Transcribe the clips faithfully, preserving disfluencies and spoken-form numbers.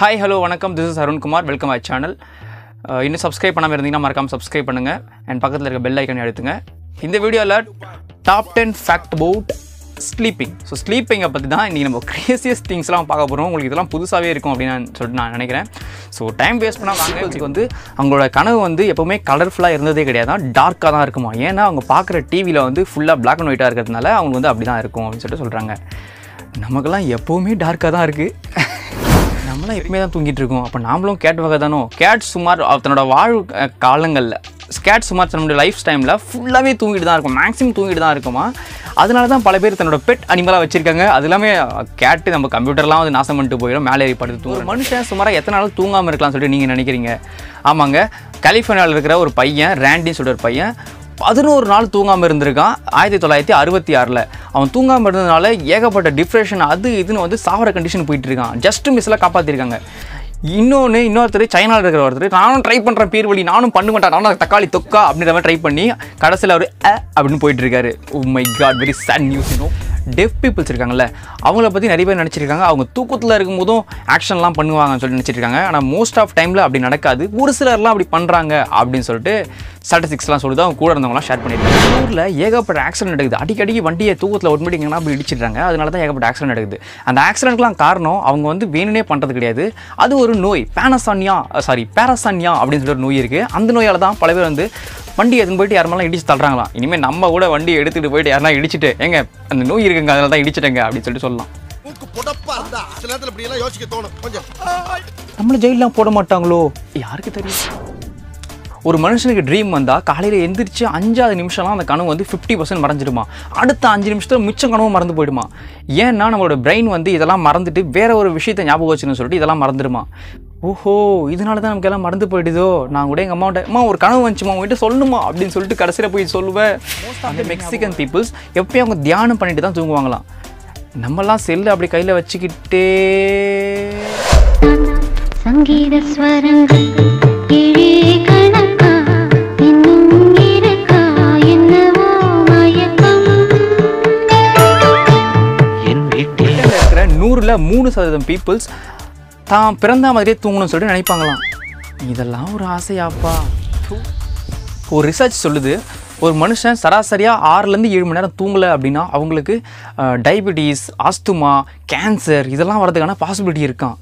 Hi, hello, welcome. This is Harun Kumar. Welcome to my channel. Uh, if you subscribe, please subscribe and click the bell icon. In this video, top ten fact about sleeping. So sleeping is the craziest things. So time waste வந்து அவங்களோட கனவு வந்து எப்பவுமே கலர்ஃபுல்லா இருந்ததே கிடையாது, டார்க்கா தான் இருக்கும். ஏன்னா அவங்க பார்க்குற டிவில வந்து ஃபுல்லா பிளாக் அண்ட் ஒயிட்டா இருக்கிறதுனால அவங்க வந்து அப்படி தான் இருக்கும் அப்படின்னு சொல்லிட்டு சொல்றாங்க. நமக்கெல்லாம் எப்பவுமே டார்க்கா தான் இருக்கு, நம்மளாம் எப்பவுமே தான் தூங்கிட்டு இருக்கோம். அப்ப நாமளும் கேட் வகை தானோ. கேட் சுமார் தன்னோட வாழ் காலங்கள்ல கேட் சுமார் நம்மளுடைய லைஃப் டைமில் ஃபுல்லாகவே தூங்கிட்டு தான் இருக்கும், மேக்ஸிமம் தூங்கிட்டு தான் இருக்குமா. அதனால தான் பல பேர் தன்னோட பெட் அனிமலாக வச்சுருக்காங்க. அது எல்லாமே கேட்டு நம்ம கம்ப்யூட்டர்லாம் வந்து நாசம் பண்ணிட்டு போயிடும், மேலே படுத்து தூங்குற மனுஷன் சுமாராக எத்தனை நாள் தூங்காமல் இருக்கலாம்னு சொல்லிட்டு நீங்கள் நினைக்கிறீங்க? ஆமாங்க, கலிஃபோர்னியாவில் இருக்கிற ஒரு பையன், ரேண்டின்னு சொல்லிட்டு ஒரு பையன், பதினோரு நாள் தூங்காமல் இருந்திருக்கான் ஆயிரத்தி தொள்ளாயிரத்தி அறுபத்தி ஆறில். அவன் தூங்காமல் இருந்ததுனால ஏகப்பட்ட டிப்ரெஷன் அது இதுன்னு வந்து சாவர கண்டிஷன் போயிட்டு இருக்கான். ஜஸ்ட் மிஸ்லாம் காப்பாற்றிருக்காங்க. இன்னொன்று இன்னொருத்தர் சைனாவில் இருக்கிற ஒருத்தர், நானும் ட்ரை பண்ணுறேன் பீர் வழி, நானும் பண்ண மாட்டேன், நானும் தக்காளி தொக்கா அப்படின்ற மாதிரி ட்ரை பண்ணி கடைசியில் அவர் அ அப்படின்னு போயிட்டு இருக்காரு. Oh my god, very sad news. இன்னும் டெஃப் பீப்புள்ஸ் இருக்காங்கல்ல, அவங்கள பற்றி நிறைய பேர் நினச்சிருக்காங்க அவங்க தூக்கத்தில் இருக்கும்போதும் ஆக்ஷன்லாம் பண்ணுவாங்கன்னு சொல்லிட்டு நினச்சிருக்காங்க. ஆனால் மோஸ்ட் ஆஃப் டைமில் அப்படி நடக்காது, ஒரு சிலர்லாம் அப்படி பண்ணுறாங்க அப்படின்னு சொல்லிட்டு ஸ்டாட்டிஸ்டிக்ஸ்லாம் சொல்லிட்டு அவங்க கூட இருந்தவங்களாம் ஷேர் பண்ணியிருக்காங்க. ஊரில் ஏகப்பட்ட ஆக்சிடென்ட் நடக்குது, அடிக்கடிக்கு வண்டியை தூக்கத்தில் ஒட்டுமீட்டிங்கன்னா அப்படி இடிச்சிடுறாங்க. அதனால தான் ஏகப்பட்ட ஆக்சிடென்ட் நடக்குது. அந்த ஆக்சிடென்ட்லாம் காரணம் அவங்க வந்து வேணுனே பண்ணுறது கிடையாது, அது ஒரு நோய். பேனசானியா சாரி பேரசானியா அப்படின்னு சொல்லிட்டு ஒரு நோய் இருக்குது. அந்த நோயால் தான் பல பேர் வந்து வண்டி எதுன்னு போயிட்டு யாரெல்லாம் இடிச்சு தள்ளுறாங்களாம். இனிமேல் நம்ம கூட வண்டியை எடுத்துகிட்டு போயிட்டு யாரெல்லாம் இடிச்சிட்டு எங்க அந்த நோய் இருக்குங்க அதனால தான் இடிச்சிட்டேங்க அப்படின்னு சொல்லிட்டு சொல்லலாம். நம்மள ஜெயிலெலாம் போட மாட்டாங்களோ, யாருக்கு தெரியும்? ஒரு மனுஷனுக்கு ட்ரீம் வந்தால் காலையில் எந்திரிச்சு அஞ்சாவது நிமிஷம்லாம் அந்த கனவு வந்து ஃபிஃப்டி பர்சன்ட் மறைஞ்சிடுமா. அடுத்த அஞ்சு நிமிஷத்தில் மிச்சம் கனவு மறந்து போயிடுமா. ஏன்னா நம்மளோட பிரெயின் வந்து இதெல்லாம் மறந்துட்டு வேறு ஒரு விஷயத்தை ஞாபகம் வச்சுன்னு சொல்லிட்டு இதெல்லாம் மறந்துடுமா. ஓஹோ, இதனால தான் நமக்கு எல்லாம் மறந்து போயிடுதோ. நான் கூட எங்கள் அம்மாவோட அம்மா ஒரு கனவு வந்துச்சுமா உங்கள்கிட்ட சொல்லணுமா அப்படின்னு சொல்லிட்டு கடைசியில் போய் சொல்லுவேன். அந்த மெக்சிகன் பீப்புள்ஸ் எப்போயும் அவங்க தியானம் பண்ணிட்டு தான் தூங்குவாங்களாம். நம்மலாம் செல்லு அப்படி கையில் வச்சுக்கிட்டே சங்கீத ஸ்வரங்கள் நூறில் மூணு சதவீதம் பீப்புள்ஸ் தான் பிறந்த மாதிரியே தூங்கணும்னு சொல்லிட்டு நினைப்பாங்களாம். இதெல்லாம் ஒரு ஆசையாப்பா. ஒரு ரிசர்ச் சொல்லுது, ஒரு மனுஷன் சராசரியாக ஆறுலேருந்து ஏழு மணி நேரம் தூங்கலை அப்படின்னா அவங்களுக்கு டயபெட்டிஸ், ஆஸ்துமா, கேன்சர் இதெல்லாம் வர்றதுக்கான பாசிபிலிட்டி இருக்கான்.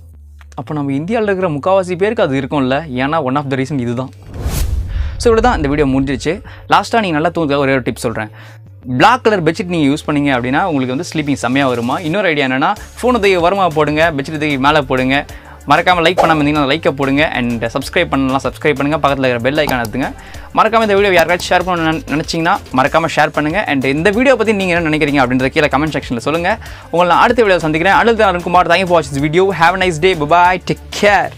அப்போ நம்ம இந்தியாவில் இருக்கிற முக்கால்வாசி பேருக்கு அது இருக்கும்ல, ஏன்னா ஒன் ஆஃப் த ரீசன் இது தான். ஸோ இவ்வளோ தான் இந்த வீடியோ முடிஞ்சிச்சு. லாஸ்ட்டாக நீங்கள் நல்லா தூங்குறதுக்காக ஒரே ஒரு டிப்ஸ் சொல்கிறேன். பிளாக் கலர் பெட்ஷீட் நீங்கள் யூஸ் பண்ணிங்க அப்படின்னா உங்களுக்கு வந்து ஸ்லீப்பிங் செம்மையாக வருமா. இன்னொரு ஐடியா என்னென்னா, ஃபோனை தூக்கி வரமா போடுங்க, பெட்ஷீட் தூக்கி மேலே போடுங்க. மறக்காமல் லைக் பண்ணாமல் இருந்தீங்கன்னா லைக்கை போடுங்க. அண்ட் சப்ஸ்கிரைப் பண்ணலாம், சப்ஸ்கிரைப் பண்ணுங்கள். பக்கத்தில் இருக்கிற பெல் ஐக்கான எடுத்துங்க. மறக்காமல் இந்த வீடியோ யாருக்காச்சும் ஷேர் பண்ண நினச்சிங்கன்னா மறக்காமல் ஷேர் பண்ணுங்கள். அண்ட் இந்த வீடியோ பற்றி நீங்கள் என்ன நினைக்கிறீங்க அப்படின்றத கீழே கமெண்ட் செக்ஷனில் சொல்லுங்கள். உங்களை நான் அடுத்த வீடியோ சந்திக்கிறேன். அடுத்த அருண்குமார். தேங்க்யூ ஃபார் வாட்சிங் this video. Have a nice day. Bye bye. Take care.